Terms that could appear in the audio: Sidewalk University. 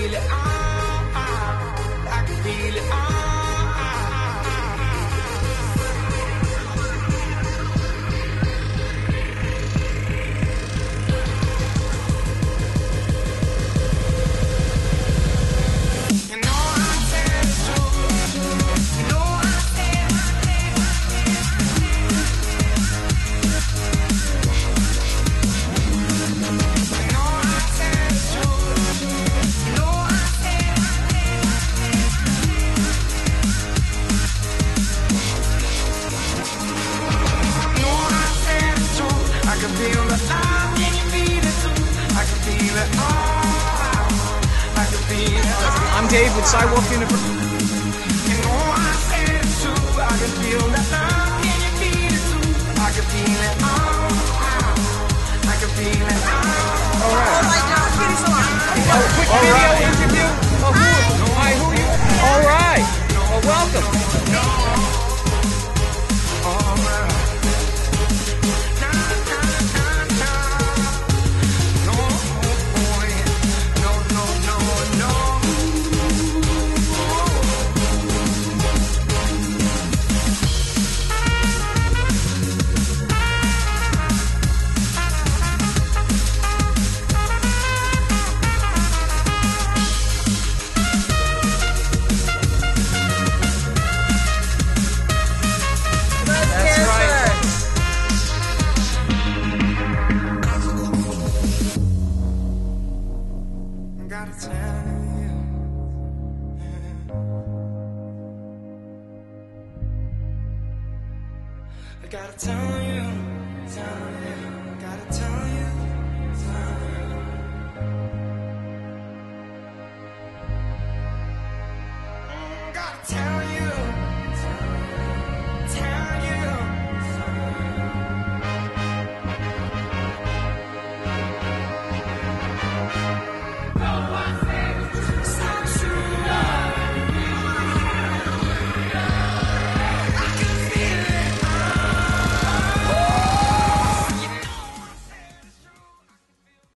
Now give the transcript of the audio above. feel it, I can feel it, I can feel the love, can you feel it too? I can feel it all. I can feel it all. I'm Dave with Sidewalk University. You know I said it's true. I can feel the love, can you feel it too? I can feel it all. I can feel it all. All right. Oh my God, finish the line. Oh, quick video.